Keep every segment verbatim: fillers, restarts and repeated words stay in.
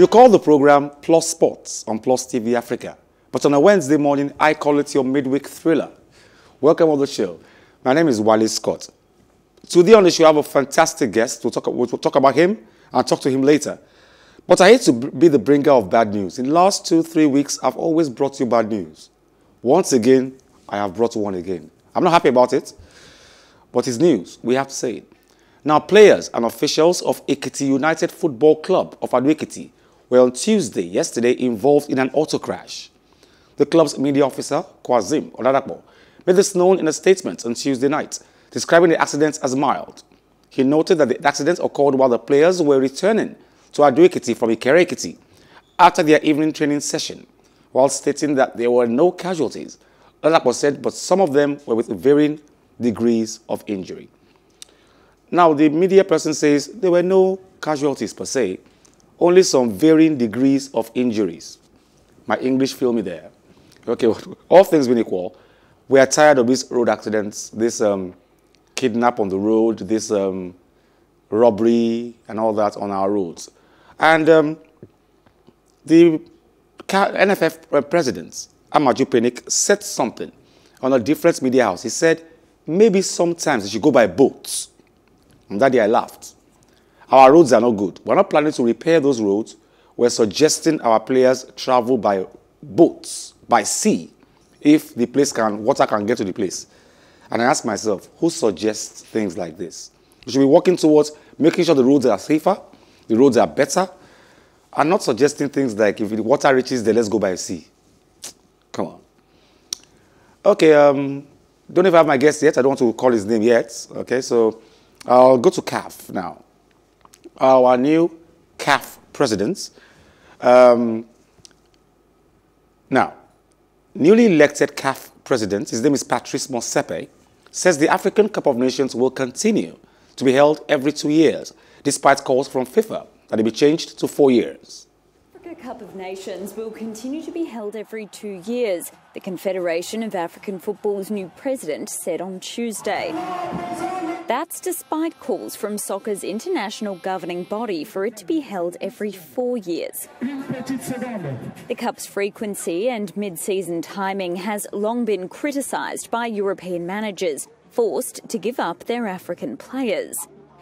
You call the program Plus Sports on Plus T V Africa. But on a Wednesday morning, I call it your midweek thriller. Welcome on the show. My name is Wally Scott. Today on the show, I have a fantastic guest. We'll talk, we'll talk about him and talk to him later. But I hate to be the bringer of bad news. In the last two, three weeks, I've always brought you bad news. Once again, I have brought one again. I'm not happy about it, but it's news. We have to say it. Now, players and officials of Ekiti United Football Club of Ado Ekiti were on Tuesday, yesterday, involved in an auto crash. The club's media officer, Kwasim Oladapo, made this known in a statement on Tuesday night, describing the accident as mild. He noted that the accident occurred while the players were returning to Ado Ekiti from Ikere Ekiti after their evening training session, while stating that there were no casualties. Oladapo said, but some of them were with varying degrees of injury. Now, the media person says there were no casualties per se, only some varying degrees of injuries. My English failed me there. Okay, well, all things being equal, we are tired of these road accidents, this um, kidnap on the road, this um, robbery and all that on our roads. And um, the N F F president, Amaju Penik, said something on a different media house. He said, maybe sometimes they should go by boats. And that day I laughed. Our roads are not good. We're not planning to repair those roads. We're suggesting our players travel by boats, by sea, if the place can, water can get to the place. And I asked myself, who suggests things like this? We should be working towards making sure the roads are safer, the roads are better, and not suggesting things like, if the water reaches there, let's go by sea. Come on. Okay, um, don't even have my guest yet. I don't want to call his name yet. Okay, so I'll go to C A F now. Our new C A F president. Um, now, newly elected C A F president, his name is Patrice Motsepe, says the African Cup of Nations will continue to be held every two years, despite calls from FIFA that it be changed to four years. The Africa Cup of Nations will continue to be held every two years, the Confederation of African Football's new president said on Tuesday. That's despite calls from soccer's international governing body for it to be held every four years. The Cup's frequency and mid-season timing has long been criticised by European managers, forced to give up their African players.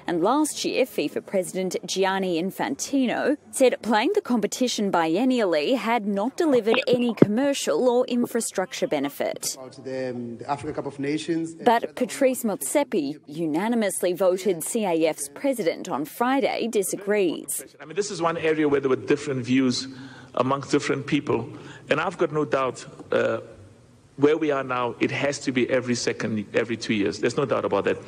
And last year, FIFA President Gianni Infantino said playing the competition biennially had not delivered any commercial or infrastructure benefit. The, um, the Africa Cup of Nations. But Patrice Motsepe, unanimously voted C A F's president on Friday, disagrees. I mean, this is one area where there were different views amongst different people. And I've got no doubt uh, where we are now, it has to be every second, every two years. There's no doubt about that.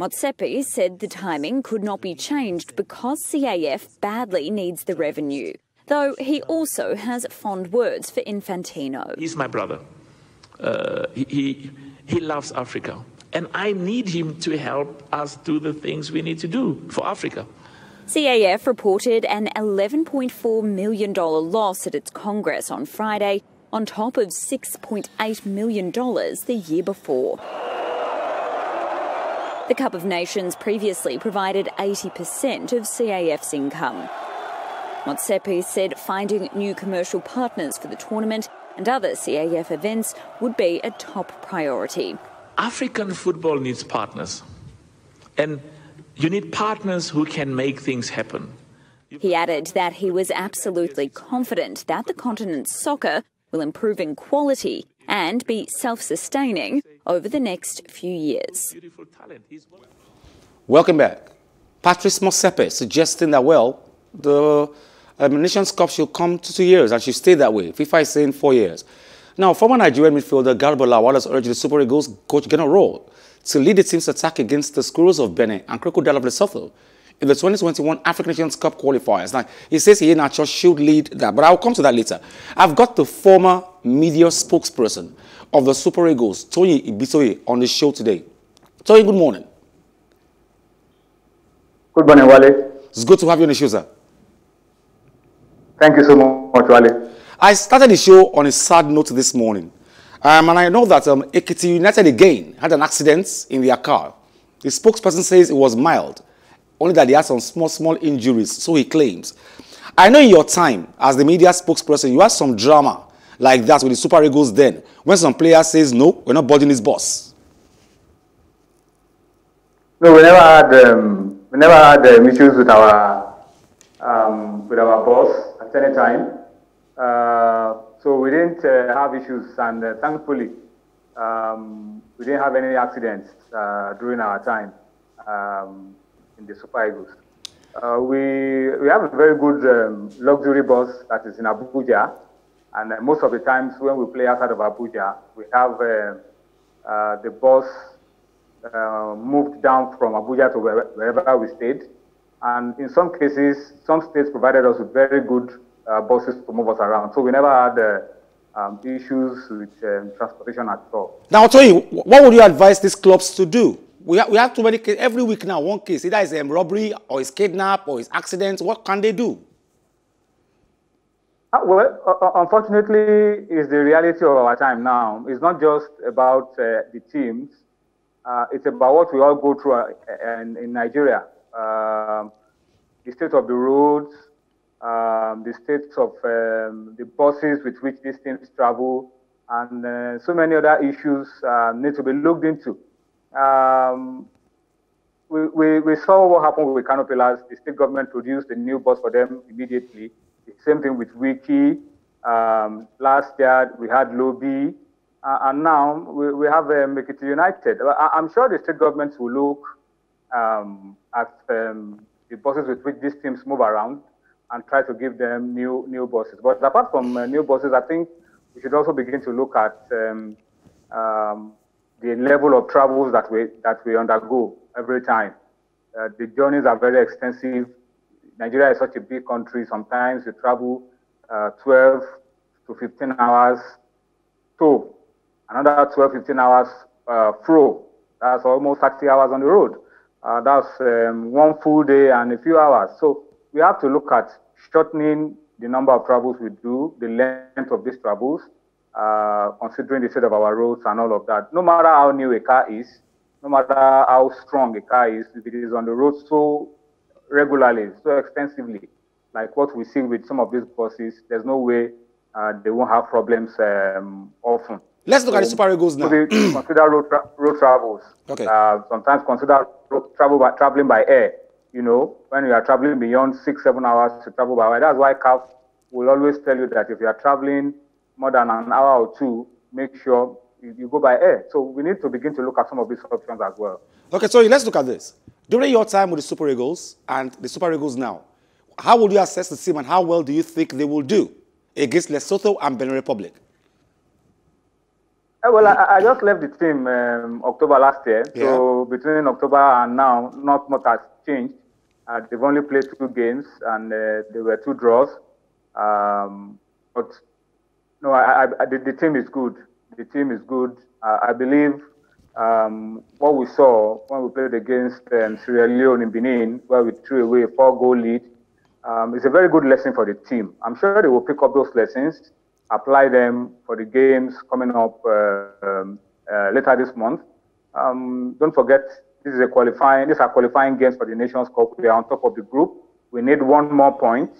Motsepe said the timing could not be changed because C A F badly needs the revenue, though he also has fond words for Infantino. He's my brother. Uh, he, he, he loves Africa, and I need him to help us do the things we need to do for Africa. C A F reported an eleven point four million dollars loss at its Congress on Friday, on top of six point eight million dollars the year before. The Cup of Nations previously provided eighty percent of C A F's income. Motsepe said finding new commercial partners for the tournament and other C A F events would be a top priority. African football needs partners, and you need partners who can make things happen. He added that he was absolutely confident that the continent's soccer will improve in quality and be self-sustaining over the next few years. Welcome back. Patrice Motsepe suggesting that, well, the um, Nations Cup should come to two years and should stay that way. FIFA is saying four years. Now, former Nigerian midfielder Garba Lawal has urged the Super Eagles coach Gernot Rohr to lead the team's attack against the Squirrels of Benin and Crocodile of Lesotho in the twenty twenty-one African Nations Cup qualifiers. Now, he says Iheanacho should lead that, but I'll come to that later. I've got the former media spokesperson of the Super Eagles, Toyin Ibitoye, on the show today. Toyin, good morning. Good morning, Wale. It's good to have you on the show, sir. Thank you so much, Wale. I started the show on a sad note this morning, um, and I know that um, Ekiti United again had an accident in their car. The spokesperson says it was mild, only that he had some small, small injuries, so he claims. I know in your time, as the media spokesperson, you had some drama like that with the Super Eagles then, when some player says, no, we're not boarding his bus. No, we never had, um, we never had um, issues with our, um, with our boss at any time. Uh, so we didn't uh, have issues, and uh, thankfully, um, we didn't have any accidents uh, during our time um, in the Super Eagles. Uh, we, we have a very good um, luxury bus that is in Abuja, and uh, most of the times when we play outside of Abuja, we have uh, uh, the bus uh, moved down from Abuja to wherever we stayed. And in some cases, some states provided us with very good uh, buses to move us around. So we never had uh, um, issues with um, transportation at all. Now, I'll tell you, what would you advise these clubs to do? We have, we have too many cases. Every week now, one case. Either it's a um, robbery, or it's kidnap, or it's accidents. What can they do? Uh, well, uh, unfortunately, it's the reality of our time now. It's not just about uh, the teams. Uh, it's about what we all go through uh, in, in Nigeria. Uh, the state of the roads, um, the state of um, the buses with which these teams travel, and uh, so many other issues uh, need to be looked into. Um, we, we, we saw what happened with Canopilas. The state government produced a new bus for them immediately. The same thing with Wiki. Um, last year, we had Lobby. Uh, and now we, we have um, Ekiti United. I, I'm sure the state governments will look um, at um, the buses with which these teams move around and try to give them new, new buses. But apart from uh, new buses, I think we should also begin to look at um, um, the level of travels that we, that we undergo every time. Uh, the journeys are very extensive. Nigeria is such a big country. Sometimes you travel uh, twelve to fifteen hours to, another twelve, fifteen hours uh, fro. That's almost thirty hours on the road. Uh, that's um, one full day and a few hours. So we have to look at shortening the number of travels we do, the length of these travels, Uh, considering the state of our roads and all of that. No matter how new a car is, no matter how strong a car is, if it is on the road so regularly, so extensively, like what we see with some of these buses, there's no way uh, they won't have problems um, often. Let's look so, at the Super Eagles now. Consider road, tra road travels. Okay. Uh, sometimes consider road travel by, traveling by air. You know, when you are traveling beyond six, seven hours to travel by air. That's why C A F will always tell you that if you are traveling more than an hour or two, make sure you go by air. So we need to begin to look at some of these options as well. Okay, so let's look at this. During your time with the Super Eagles and the Super Eagles now, how would you assess the team and how well do you think they will do against Lesotho and Benin Republic? Well, I, I just left the team um, October last year. Yeah. So between October and now, not much has changed. Uh, they've only played two games and uh, there were two draws. Um, but No, I, I, the, the team is good. The team is good. Uh, I believe um, what we saw when we played against um, Sierra Leone in Benin, where we threw away a four-goal lead, um, is a very good lesson for the team. I'm sure they will pick up those lessons, apply them for the games coming up uh, um, uh, later this month. Um, don't forget, this is a qualifying. These are qualifying games for the Nations Cup. We are on top of the group. We need one more point.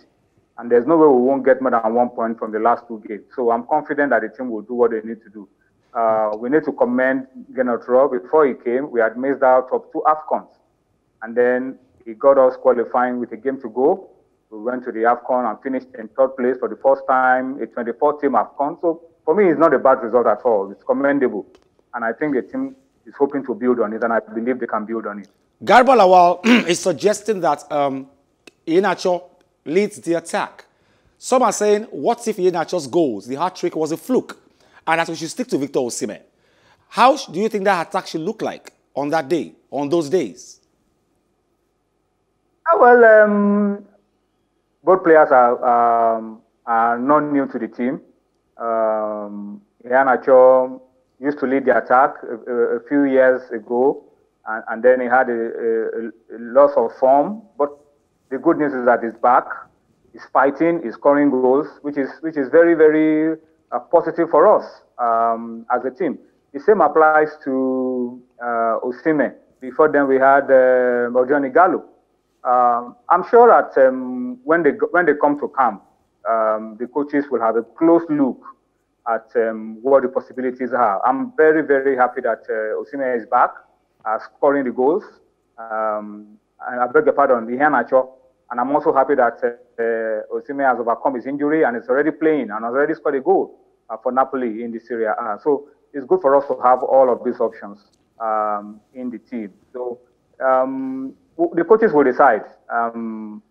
And there's no way we won't get more than one point from the last two games. So I'm confident that the team will do what they need to do. Uh, we need to commend Gernot Rohr. Before he came, we had missed out of two AFCONs. And then he got us qualifying with a game to go. We went to the AFCON and finished in third place for the first time, a twenty-four team AFCON. So for me, it's not a bad result at all. It's commendable. And I think the team is hoping to build on it, and I believe they can build on it. Garba Lawal is suggesting that um, Iheanacho leads the attack. Some are saying, what if Iheanacho's goals, the hat-trick, was a fluke, and that we should stick to Victor Osimhen? How do you think that attack should look like on that day, on those days? Well, um, both players are, um, are not new to the team. Um, Iheanacho used to lead the attack a, a few years ago, and, and then he had a, a, a loss of form, but the good news is that he's back, he's fighting, he's scoring goals, which is which is very, very uh, positive for us um, as a team. The same applies to uh, Osimhen. Before then, we had uh, Odion Ighalo. Um, I'm sure that um, when they when they come to camp, um, the coaches will have a close look at um, what the possibilities are. I'm very, very happy that uh, Osimhen is back, uh, scoring the goals. Um, and I beg your pardon, Iheanacho. And I'm also happy that uh, Osimhen has overcome his injury and is already playing and has already scored a goal uh, for Napoli in the Serie A. Uh, so it's good for us to have all of these options um, in the team. So um, the coaches will decide. Um,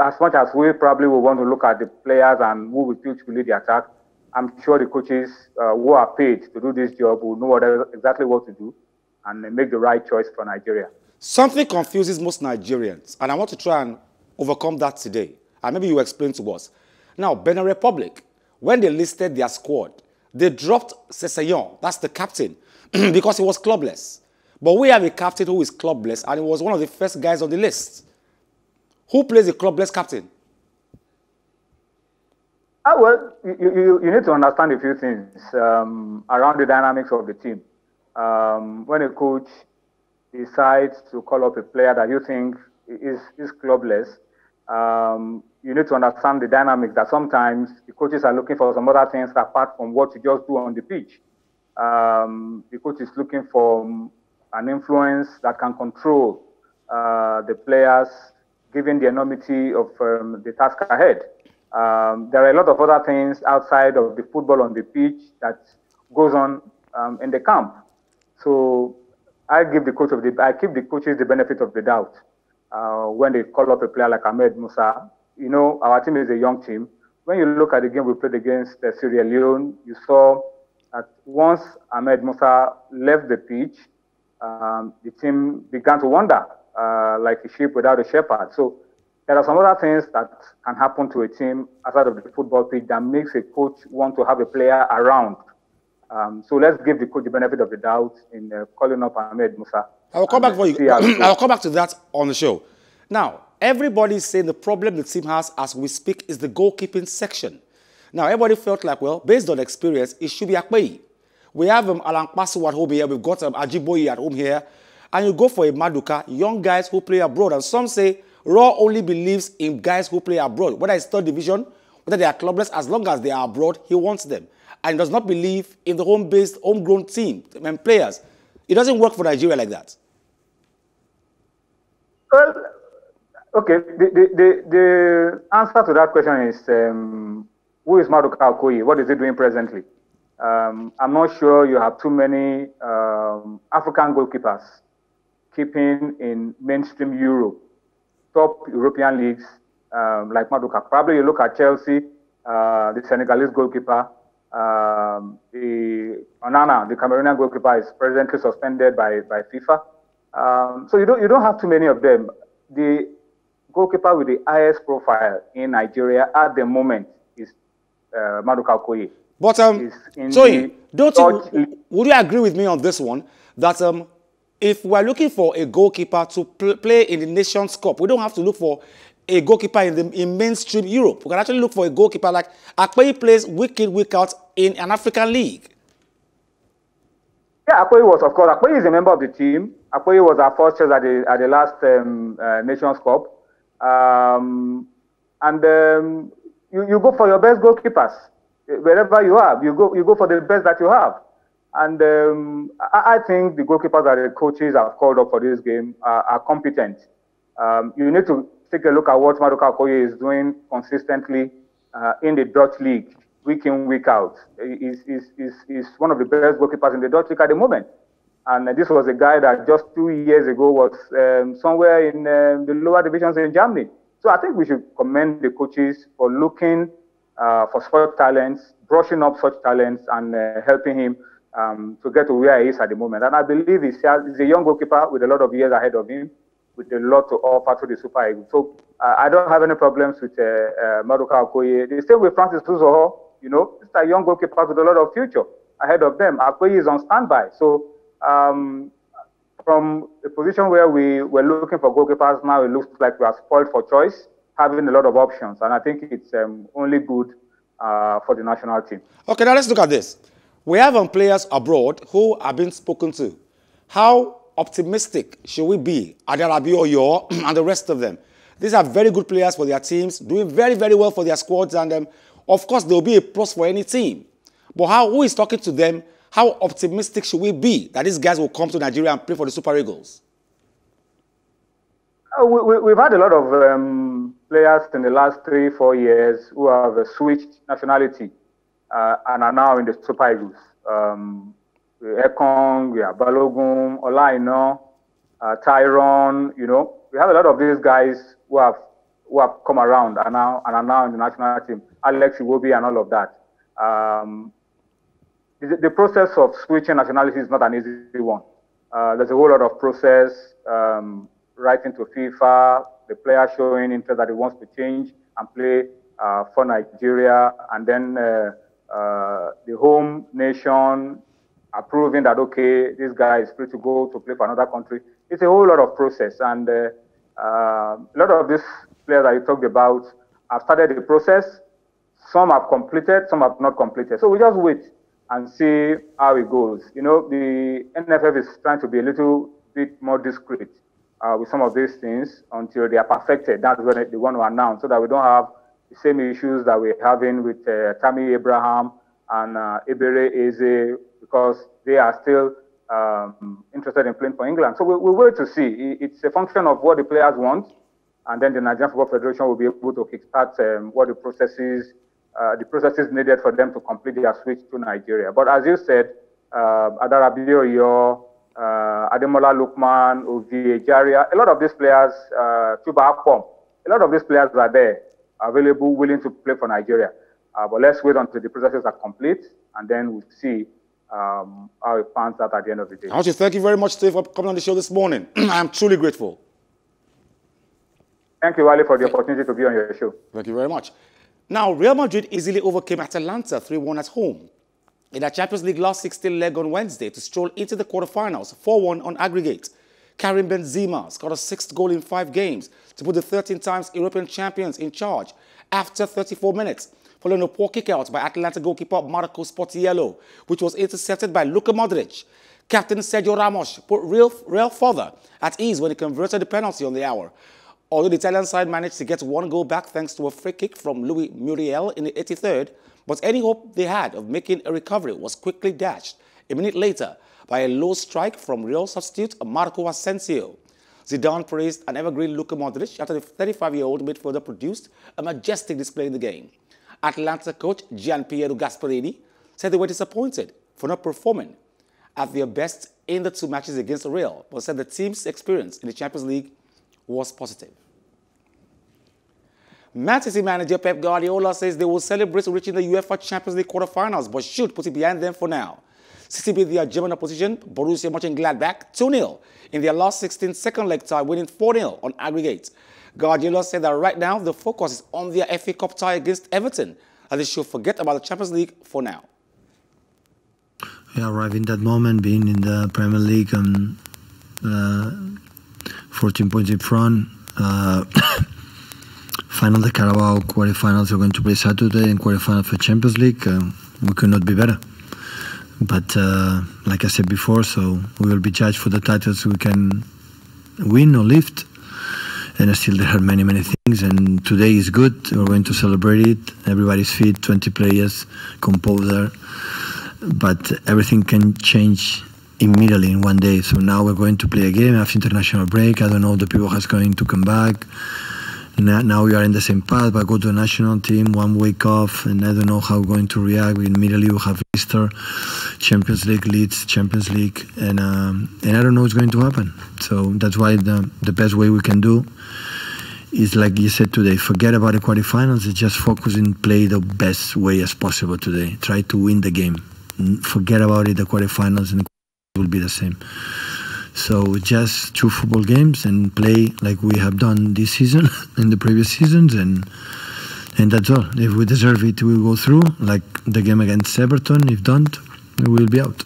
as much as we probably will want to look at the players and who will pitch to lead the attack, I'm sure the coaches uh, who are paid to do this job will know what, exactly what to do and make the right choice for Nigeria. Something confuses most Nigerians, and I want to try and overcome that today. And maybe you explain to us. Now, Benin Republic, when they listed their squad, they dropped Seseyon, that's the captain, because he was clubless. But we have a captain who is clubless, and he was one of the first guys on the list. Who plays the clubless captain? Ah, well, you, you, you need to understand a few things um, around the dynamics of the team. Um, when a coach decides to call up a player that you think is, is clubless, um, you need to understand the dynamics that sometimes the coaches are looking for some other things apart from what you just do on the pitch. Um, the coach is looking for an influence that can control uh, the players, given the enormity of um, the task ahead. Um, there are a lot of other things outside of the football on the pitch that goes on um, in the camp. So I give the coach of the I give the coaches the benefit of the doubt. Uh, when they call up a player like Ahmed Musa, you know, our team is a young team. When you look at the game we played against uh, Sierra Leone, you saw that once Ahmed Musa left the pitch, um, the team began to wander uh, like a sheep without a shepherd. So there are some other things that can happen to a team outside of the football pitch that makes a coach want to have a player around. Um, so let's give the coach the benefit of the doubt in uh, calling up Ahmed Musa. I will come back for you. I will come back to that on the show. Now, everybody is saying the problem the team has as we speak is the goalkeeping section. Now, everybody felt like, well, based on experience, it should be Akpeyi. We have um, Alan Kwasu at home here. We've got um, Ajiboye at home here. And you go for a Maduka, young guys who play abroad. And some say Rohr only believes in guys who play abroad. Whether it's third division, whether they are clubless, as long as they are abroad, he wants them. And does not believe in the home-based, homegrown team and players. It doesn't work for Nigeria like that. Well, okay. The, the, the, the answer to that question is, um, who is Maduka Okoye? What is he doing presently? Um, I'm not sure you have too many um, African goalkeepers keeping in mainstream Europe, top European leagues um, like Maduka. Probably you look at Chelsea, uh, the Senegalese goalkeeper, Um, the Onana, the Cameroonian goalkeeper, is presently suspended by, by FIFA. Um, so you don't, you don't have too many of them. The goalkeeper with the highest profile in Nigeria at the moment is uh, Maduka Okoye. But, um, Toyin, don't you, would you agree with me on this one, that um, if we're looking for a goalkeeper to pl play in the Nations Cup, we don't have to look for a goalkeeper in the in mainstream Europe? We can actually look for a goalkeeper like Akpeyi plays week in, week out in an African league. Yeah, Akpeyi was, of course. Akpeyi is a member of the team. Akpeyi was our first choice at the, at the last um, uh, Nations Cup. Um, and um, you, you go for your best goalkeepers. Wherever you are, you go, you go for the best that you have. And um, I, I think the goalkeepers that the coaches have called up for this game are, are competent. Um, you need to take a look at what Maduka Okoye is doing consistently uh, in the Dutch league, week in, week out. He's, he's, he's, he's one of the best goalkeepers in the Dutch league at the moment. And this was a guy that just two years ago was um, somewhere in um, the lower divisions in Germany. So I think we should commend the coaches for looking uh, for such talents, brushing up such talents, and uh, helping him um, to get to where he is at the moment. And I believe he's, he's a young goalkeeper with a lot of years ahead of him, with a lot to offer to the Super Eagles. So uh, I don't have any problems with uh, uh, Maduka Okoye. The same with Francis Tuzoho, you know, it's a young goalkeeper with a lot of future ahead of them. Okoye is on standby. So um, from a position where we were looking for goalkeepers, now it looks like we are spoiled for choice, having a lot of options. And I think it's um, only good uh, for the national team. Okay, now let's look at this. We have um, players abroad who are being spoken to. How optimistic should we be? Adarabi Oyo and the rest of them. These are very good players for their teams, doing very, very well for their squads, and um, of course, they'll be a plus for any team. But how, who is talking to them? How optimistic should we be that these guys will come to Nigeria and play for the Super Eagles? Uh, we, we, we've had a lot of um, players in the last three, four years who have uh, switched nationality uh, and are now in the Super Eagles. Um, Ekong, we have Balogun, Olaiya, uh, Tyrone, you know. We have a lot of these guys who have who have come around and now and are now in the national team. Alex Iwobi and all of that. Um, the, the process of switching nationality is not an easy one. Uh, there's a whole lot of process, um, writing to FIFA, the player showing interest that he wants to change and play uh, for Nigeria, and then uh, uh, the home nation approving that, okay, this guy is free to go to play for another country. It's a whole lot of process, and uh, uh, a lot of these players that you talked about have started the process. Some have completed, some have not completed. So we just wait and see how it goes. You know, the N F F is trying to be a little bit more discreet uh, with some of these things until they are perfected. That's when they want to announce, so that we don't have the same issues that we're having with uh, Tammy Abraham and uh, Ebere Eze, because they are still um, interested in playing for England. So we, we wait to see. It's a function of what the players want, and then the Nigerian Football Federation will be able to kickstart um, what the process is. Uh, the processes needed for them to complete their switch to Nigeria. But as you said, uh, Adarabi Oyo, uh, Ademola Lookman, Ovie Ejaria, a lot of these players, uh, Tuba Akpom, a lot of these players are there, available, willing to play for Nigeria. Uh, but let's wait until the processes are complete, and then we'll see um, how it pans out at the end of the day. I want to thank you very much, Steve, for coming on the show this morning. I am truly grateful. Thank you, Wale, for the opportunity to be on your show. Thank you very much. Now, Real Madrid easily overcame Atalanta three one at home in a Champions League last sixteen leg on Wednesday to stroll into the quarterfinals four one on aggregate. Karim Benzema scored a sixth goal in five games to put the thirteen times European champions in charge after thirty-four minutes, following a poor kick-out by Atalanta goalkeeper Marco Sportiello, which was intercepted by Luka Modric. Captain Sergio Ramos put Real, Real further at ease when he converted the penalty on the hour. Although the Italian side managed to get one goal back thanks to a free kick from Luis Muriel in the eighty-third, but any hope they had of making a recovery was quickly dashed a minute later by a low strike from Real substitute Marco Asensio. Zidane praised an evergreen Luka Modric after the thirty-five-year-old midfielder produced a majestic display in the game. Atalanta coach Gianpiero Gasperini said they were disappointed for not performing at their best in the two matches against Real, but said the team's experience in the Champions League was positive. Man City manager Pep Guardiola says they will celebrate reaching the UEFA Champions League quarterfinals, but should put it behind them for now. City beat their German opposition, Borussia Mönchengladbach, two nil in their last sixteen second leg tie, winning four nil on aggregate. Guardiola said that right now the focus is on their F A Cup tie against Everton, and they should forget about the Champions League for now. Yeah, arriving that moment, being in the Premier League and uh, fourteen points in front. Uh, Final the Carabao quarterfinals are going to play Saturday, and quarterfinal for Champions League. Uh, we could not be better, but uh, like I said before, so we will be judged for the titles we can win or lift, and uh, still there are many many things. And today is good. We're going to celebrate it. Everybody's fit, twenty players, composer, but everything can change immediately in one day. So now we're going to play a game after international break. I don't know if the people has going to come back. Now we are in the same path, but go to a national team, one week off, and I don't know how we're going to react. Immediately we have Easter, Champions League leads, Champions League, and um, and I don't know what's going to happen. So that's why the, the best way we can do is, like you said today, forget about the quarterfinals, just focus and play the best way as possible today. Try to win the game. Forget about it, the quarterfinals, and it will be the same. So just two football games and play like we have done this season and the previous seasons, and and that's all. If we deserve it, we will go through, like the game against Everton. If don't, we will be out.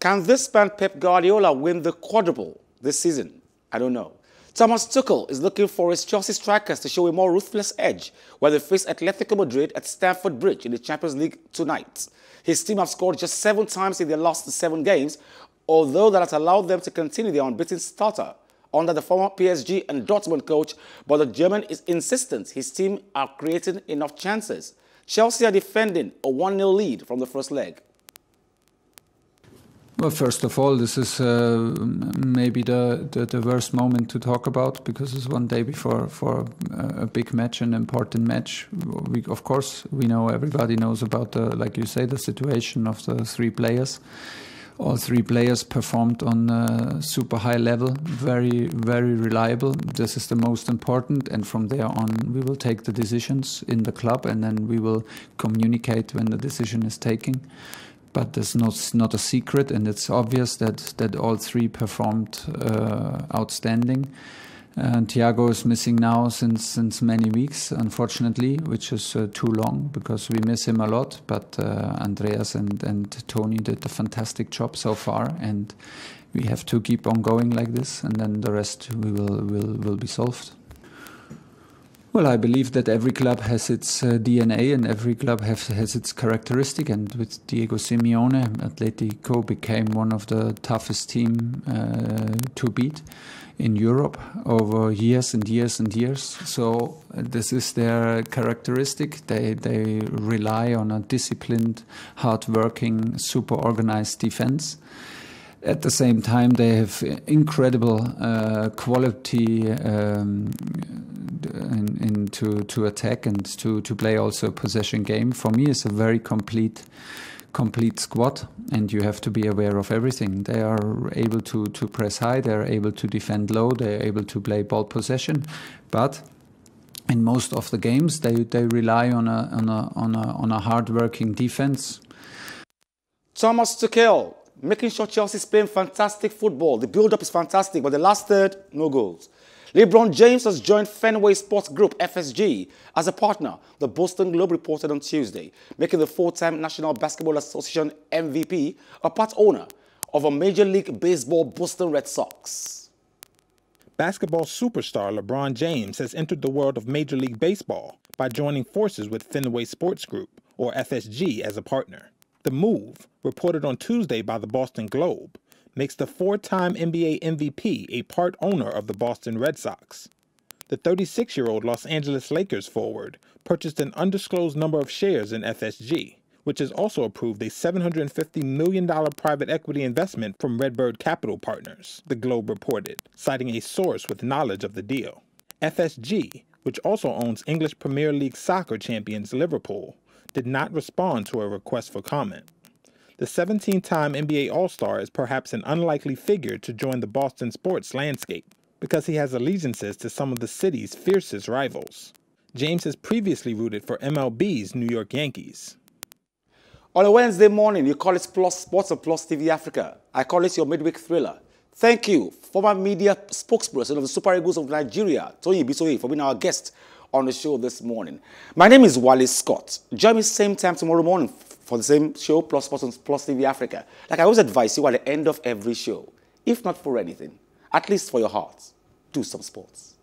Can this man Pep Guardiola win the quadruple this season? I don't know. Thomas Tuchel is looking for his Chelsea strikers to show a more ruthless edge when they face Atletico Madrid at Stamford Bridge in the Champions League tonight. His team have scored just seven times in their last seven games, although that has allowed them to continue their unbeaten starter under the former P S G and Dortmund coach, but the German is insistent his team are creating enough chances. Chelsea are defending a one nil lead from the first leg. Well, first of all, this is uh, maybe the, the, the worst moment to talk about, because it's one day before for a big match, an important match. We, of course, we know, everybody knows about, the, like you say, the situation of the three players. All three players performed on a super high level, very, very reliable. This is the most important, and from there on we will take the decisions in the club, and then we will communicate when the decision is taken. But it's not, not a secret, and it's obvious that, that all three performed uh, outstanding. And Thiago is missing now since since many weeks, unfortunately, which is uh, too long, because we miss him a lot. But uh, Andreas and, and Tony did a fantastic job so far, and we have to keep on going like this, and then the rest we will, will, will be solved. Well, I believe that every club has its uh, D N A, and every club have, has its characteristic. And with Diego Simeone, Atletico became one of the toughest team uh, to beat in Europe over years and years and years. So uh, this is their characteristic. They, they rely on a disciplined, hard-working, super-organized defense. At the same time, they have incredible uh, quality um, in, in to, to attack and to, to play also a possession game. For me, it's a very complete complete squad, and you have to be aware of everything. They are able to, to press high, they are able to defend low, they are able to play ball possession, but in most of the games, they, they rely on a, on a, on a, on a hard-working defense. Thomas Tuchel, making sure Chelsea's playing fantastic football. The build-up is fantastic, but the last third, no goals. LeBron James has joined Fenway Sports Group, F S G, as a partner, the Boston Globe reported on Tuesday, making the four-time National Basketball Association M V P a part owner of a Major League Baseball Boston Red Sox. Basketball superstar LeBron James has entered the world of Major League Baseball by joining forces with Fenway Sports Group, or F S G, as a partner. The move, reported on Tuesday by the Boston Globe, makes the four-time N B A M V P a part owner of the Boston Red Sox. The thirty-six-year-old Los Angeles Lakers forward purchased an undisclosed number of shares in F S G, which has also approved a seven hundred fifty million dollars private equity investment from Redbird Capital Partners, the Globe reported, citing a source with knowledge of the deal. F S G, which also owns English Premier League soccer champions Liverpool, did not respond to a request for comment. The seventeen-time N B A All-Star is perhaps an unlikely figure to join the Boston sports landscape, because he has allegiances to some of the city's fiercest rivals. James has previously rooted for M L B's New York Yankees. On a Wednesday morning, you call it Plus Sports and Plus T V Africa. I call it your midweek thriller. Thank you, former media spokesperson of the Super Eagles of Nigeria, Toyin Ibitoye, for being our guest on the show this morning. My name is Wally Scott. Join me same time tomorrow morning for the same show, Plus Sports on Plus T V Africa. Like I always advise you at the end of every show, if not for anything, at least for your heart, do some sports.